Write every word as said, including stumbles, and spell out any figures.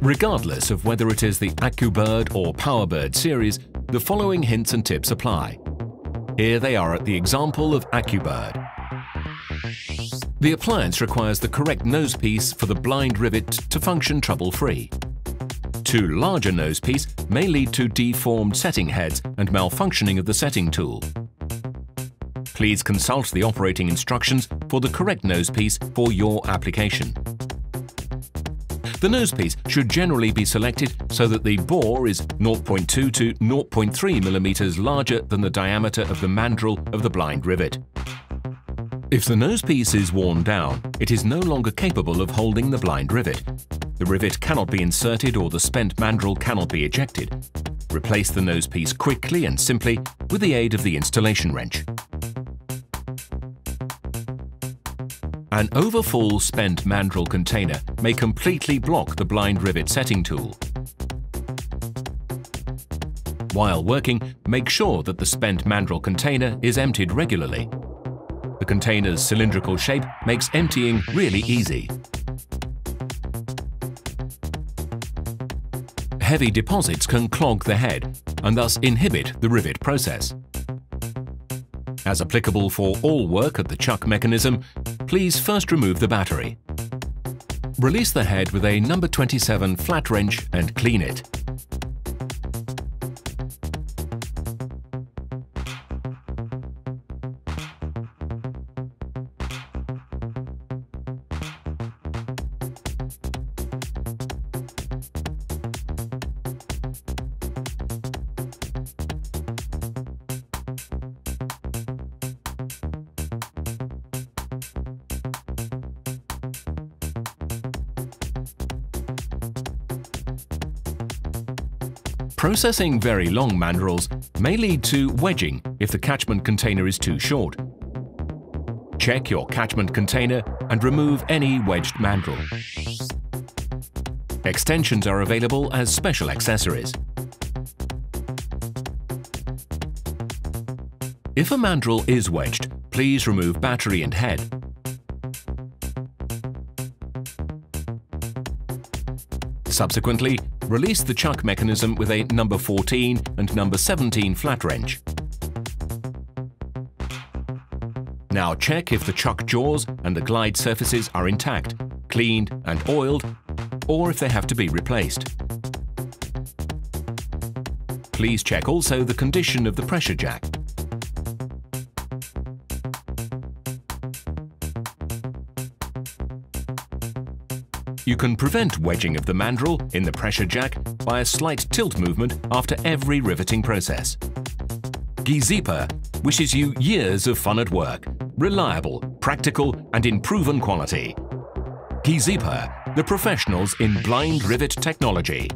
Regardless of whether it is the AccuBird or PowerBird series, the following hints and tips apply. Here they are at the example of AccuBird. The appliance requires the correct nose piece for the blind rivet to function trouble-free. Too large a nose piece may lead to deformed setting heads and malfunctioning of the setting tool. Please consult the operating instructions for the correct nose piece for your application. The nose piece should generally be selected so that the bore is zero point two to zero point three millimeters larger than the diameter of the mandrel of the blind rivet. If the nose piece is worn down, it is no longer capable of holding the blind rivet. The rivet cannot be inserted or the spent mandrel cannot be ejected. Replace the nose piece quickly and simply with the aid of the installation wrench. An overfull spent mandrel container may completely block the blind rivet setting tool. While working, make sure that the spent mandrel container is emptied regularly. The container's cylindrical shape makes emptying really easy. Heavy deposits can clog the head and thus inhibit the rivet process. As applicable for all work at the chuck mechanism, please first remove the battery. Release the head with a number twenty-seven flat wrench and clean it. Processing very long mandrels may lead to wedging if the catchment container is too short. Check your catchment container and remove any wedged mandrel. Extensions are available as special accessories. If a mandrel is wedged, please remove battery and head. Subsequently, release the chuck mechanism with a number fourteen and number seventeen flat wrench. Now check if the chuck jaws and the glide surfaces are intact, cleaned and oiled, or if they have to be replaced. Please check also the condition of the pressure jack. You can prevent wedging of the mandrel in the pressure jack by a slight tilt movement after every riveting process. Gesipa wishes you years of fun at work, reliable, practical and in proven quality. Gesipa, the professionals in blind rivet technology.